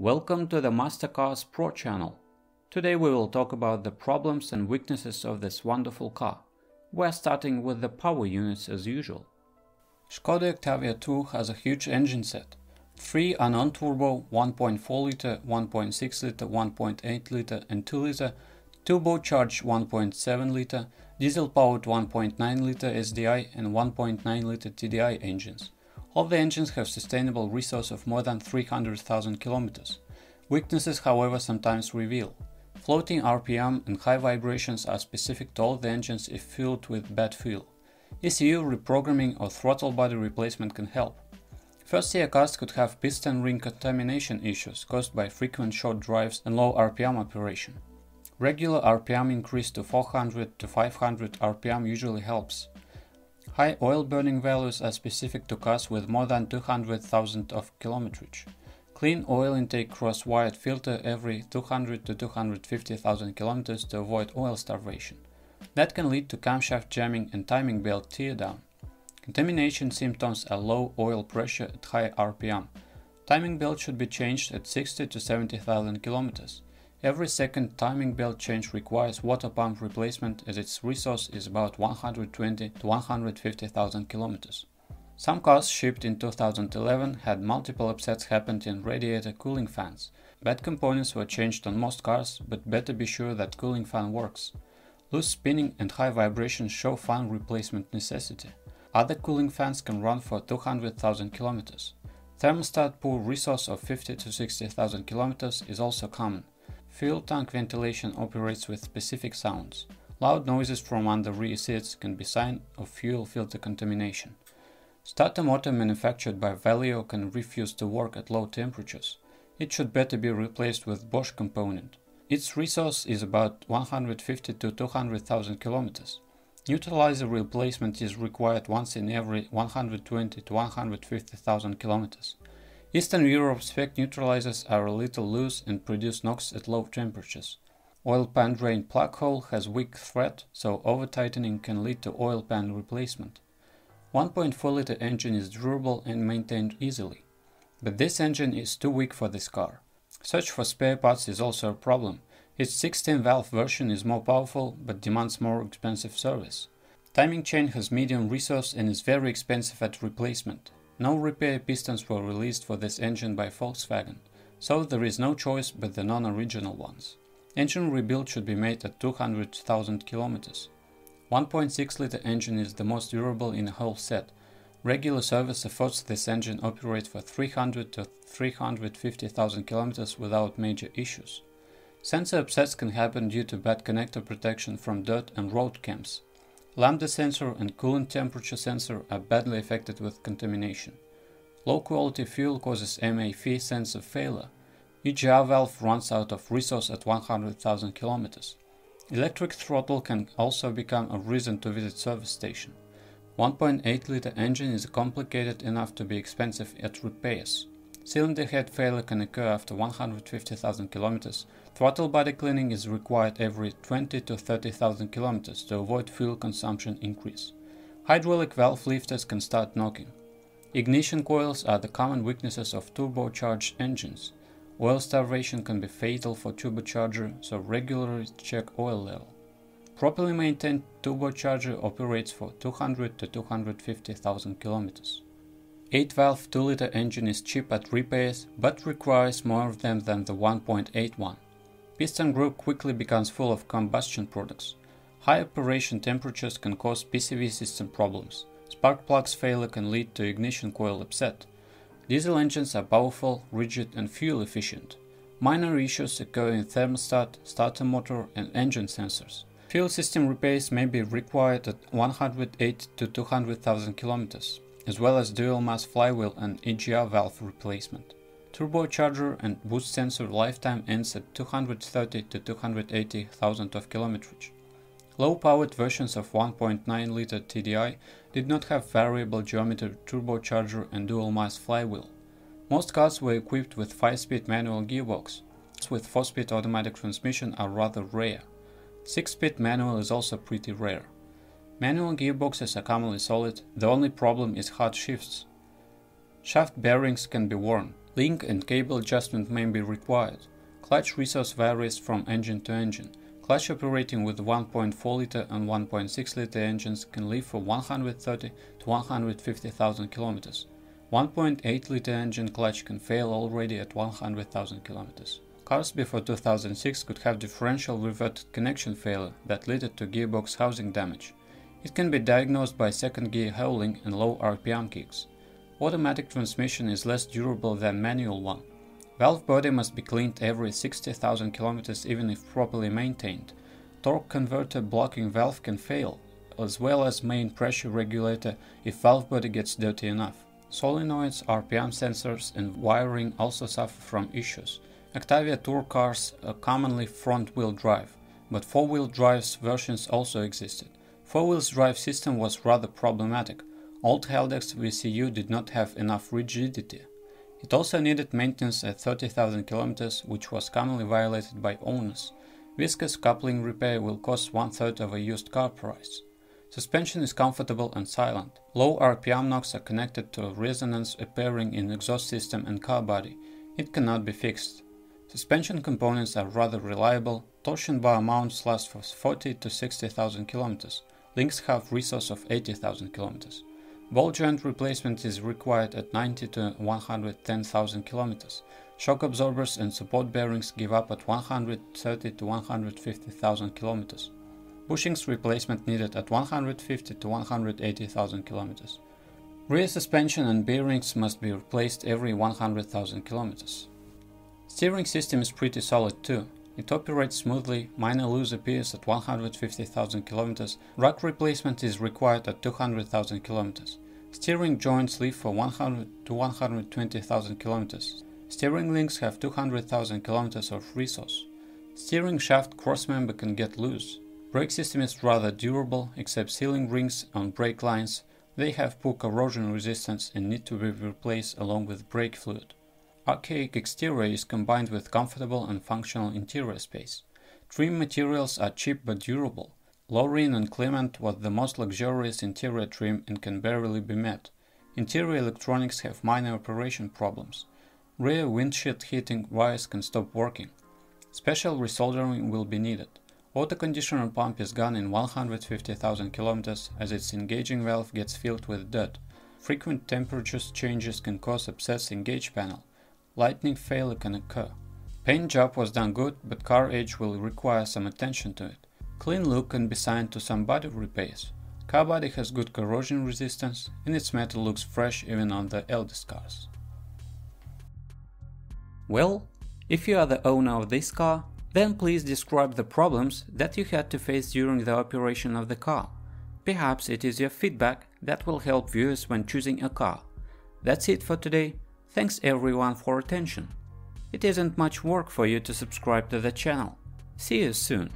Welcome to the MasterCars Pro channel. Today we will talk about the problems and weaknesses of this wonderful car. We're starting with the power units as usual. Skoda Octavia 2 has a huge engine set. Three are non-turbo 1.4 litre, 1.6 litre, 1.8 litre and 2 litre, turbocharged 1.7 litre, diesel-powered 1.9 litre SDI and 1.9 litre TDI engines. All the engines have sustainable resource of more than 300,000 kilometers. Weaknesses, however, sometimes reveal. Floating RPM and high vibrations are specific to all the engines if fueled with bad fuel. ECU reprogramming or throttle body replacement can help. First-year cars could have piston ring contamination issues caused by frequent short drives and low RPM operation. Regular RPM increase to 400 to 500 RPM usually helps. High oil burning values are specific to cars with more than 200,000 of kilometrage. Clean oil intake cross-wired filter every 200 to 250,000 kilometers to avoid oil starvation. That can lead to camshaft jamming and timing belt teardown. Contamination symptoms are low oil pressure at high RPM. Timing belt should be changed at 60 to 70,000 kilometers. Every second timing belt change requires water pump replacement as its resource is about 120 to 150,000 kilometers. Some cars shipped in 2011 had multiple upsets happened in radiator cooling fans. Bad components were changed on most cars, but better be sure that cooling fan works. Loose spinning and high vibrations show fan replacement necessity. Other cooling fans can run for 200,000 kilometers. Thermostat pool resource of 50 to 60,000 kilometers is also common. Fuel tank ventilation operates with specific sounds. Loud noises from under rear seats can be sign of fuel filter contamination. Starter motor manufactured by Valeo can refuse to work at low temperatures. It should better be replaced with Bosch component. Its resource is about 150 to 200,000 kilometers. Neutralizer replacement is required once in every 120 to 150,000 kilometers. Eastern Europe's FEC neutralizers are a little loose and produce NOx at low temperatures. Oil pan drain plug hole has weak thread, so over-tightening can lead to oil pan replacement. 1.4-liter engine is durable and maintained easily. But this engine is too weak for this car. Search for spare parts is also a problem. Its 16-valve version is more powerful, but demands more expensive service. Timing chain has medium resource and is very expensive at replacement. No repair pistons were released for this engine by Volkswagen, so there is no choice but the non-original ones. Engine rebuild should be made at 200,000 kilometers. 1.6-liter engine is the most durable in the whole set. Regular service efforts this engine operate for 300 to 350,000 kilometers without major issues. Sensor upsets can happen due to bad connector protection from dirt and road camps. Lambda sensor and coolant temperature sensor are badly affected with contamination. Low quality fuel causes MAF sensor failure. EGR valve runs out of resource at 100,000 kilometers. Electric throttle can also become a reason to visit service station. 1.8 liter engine is complicated enough to be expensive at repairs. Cylinder head failure can occur after 150,000 kilometers. Throttle body cleaning is required every 20 to 30,000 kilometers to avoid fuel consumption increase. Hydraulic valve lifters can start knocking. Ignition coils are the common weaknesses of turbocharged engines. Oil starvation can be fatal for turbocharger, so regularly check oil level. Properly maintained turbocharger operates for 200 to 250,000 kilometers. 8-valve 2-liter engine is cheap at repairs, but requires more of them than the 1.8 one. Piston group quickly becomes full of combustion products. High operation temperatures can cause PCV system problems. Spark plugs failure can lead to ignition coil upset. Diesel engines are powerful, rigid and fuel efficient. Minor issues occur in thermostat, starter motor and engine sensors. Fuel system repairs may be required at 108 to 200,000 kilometers, as well as dual mass flywheel and EGR valve replacement. Turbocharger and boost sensor lifetime ends at 230 to 280,000 of kilometrage. Low-powered versions of 1.9-liter TDI did not have variable geometry turbocharger and dual-mass flywheel. Most cars were equipped with 5-speed manual gearbox. Cars with 4-speed automatic transmission are rather rare. 6-speed manual is also pretty rare. Manual gearboxes are commonly solid, the only problem is hard shifts. Shaft bearings can be worn. Link and cable adjustment may be required. Clutch resource varies from engine to engine. Clutch operating with 1.4-liter and 1.6-liter engines can live for 130 to 150,000 km. 1.8-liter engine clutch can fail already at 100,000 km. Cars before 2006 could have differential reverted connection failure that led to gearbox housing damage. It can be diagnosed by second gear howling and low RPM kicks. Automatic transmission is less durable than manual one. Valve body must be cleaned every 60,000 km even if properly maintained. Torque converter blocking valve can fail, as well as main pressure regulator if valve body gets dirty enough. Solenoids, RPM sensors and wiring also suffer from issues. Octavia Tour cars are commonly front-wheel drive, but four-wheel drive versions also existed. Four-wheel drive system was rather problematic. Old Haldex VCU did not have enough rigidity. It also needed maintenance at 30,000 km, which was commonly violated by owners. Viscous coupling repair will cost one-third of a used car price. Suspension is comfortable and silent. Low RPM NOx are connected to resonance appearing in exhaust system and car body. It cannot be fixed. Suspension components are rather reliable. Torsion bar mounts last for 40 to 60,000 km. Links have resource of 80,000 km. Ball joint replacement is required at 90 to 110,000 km. Shock absorbers and support bearings give up at 130 to 150,000 km. Bushings replacement needed at 150 to 180,000 km. Rear suspension and bearings must be replaced every 100,000 km. Steering system is pretty solid too. It operates smoothly, minor loose appears at 150,000 km, rack replacement is required at 200,000 km. Steering joints live for 100 to 120,000 km. Steering links have 200,000 km of resource. Steering shaft crossmember can get loose. Brake system is rather durable, except sealing rings on brake lines. They have poor corrosion resistance and need to be replaced along with brake fluid. Archaic exterior is combined with comfortable and functional interior space. Trim materials are cheap but durable. Lorraine and Clement was the most luxurious interior trim and can barely be met. Interior electronics have minor operation problems. Rear windshield heating wires can stop working. Special resoldering will be needed. Auto conditioner pump is gone in 150,000 km as its engaging valve gets filled with dirt. Frequent temperature changes can cause abscess in gauge panel. Lightning failure can occur. Paint job was done good, but car age will require some attention to it. Clean look can be signed to some body repairs. Car body has good corrosion resistance and its metal looks fresh even on the eldest cars. Well, if you are the owner of this car, then please describe the problems that you had to face during the operation of the car. Perhaps it is your feedback that will help viewers when choosing a car. That's it for today. Thanks everyone for attention. It isn't much work for you to subscribe to the channel. See you soon.